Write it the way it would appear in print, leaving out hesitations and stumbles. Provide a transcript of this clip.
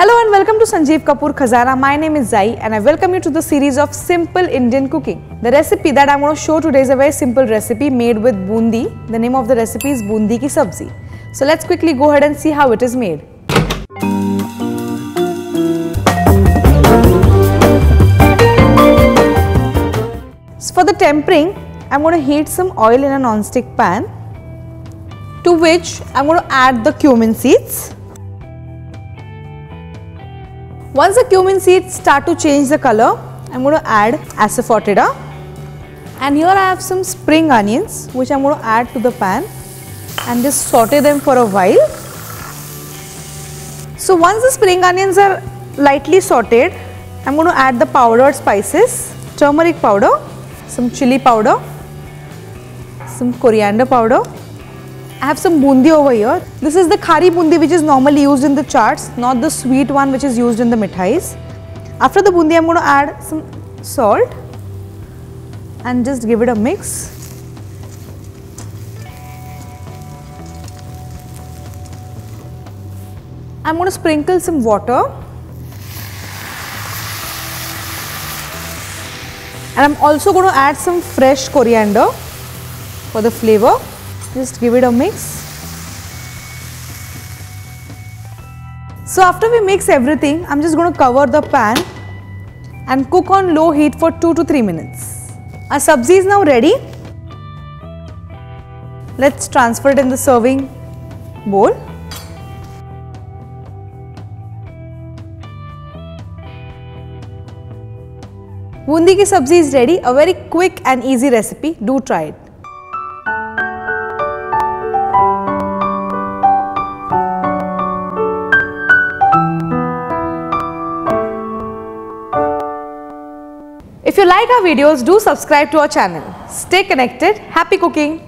Hello and welcome to Sanjeev Kapoor Khazana. My name is Zai and I welcome you to the series of simple Indian cooking. The recipe that I'm going to show today is a very simple recipe made with boondi. The name of the recipe is Boondi Ki Sabzi. So let's quickly go ahead and see how it is made. So for the tempering, I'm going to heat some oil in a non-stick pan, to which I'm going to add the cumin seeds. Once the cumin seeds start to change the color, I'm going to add asafoetida, and here I have some spring onions which I'm going to add to the pan and just saute them for a while. So once the spring onions are lightly sauteed, I'm going to add the powdered spices, turmeric powder, some chili powder, some coriander powder. I have some boondi over here. This is the khaari boondi which is normally used in the chaats, not the sweet one which is used in the mithais. After the boondi, I'm going to add some salt and just give it a mix. I'm going to sprinkle some water, and I'm also going to add some fresh coriander for the flavor. Just give it a mix. So after we mix everything, I'm just going to cover the pan and cook on low heat for 2 to 3 minutes. Our sabzi is now ready. Let's transfer it in the serving bowl. Boondi ki sabzi is ready, a very quick and easy recipe. Do try it. If you like our videos, do subscribe to our channel. Stay connected. Happy cooking!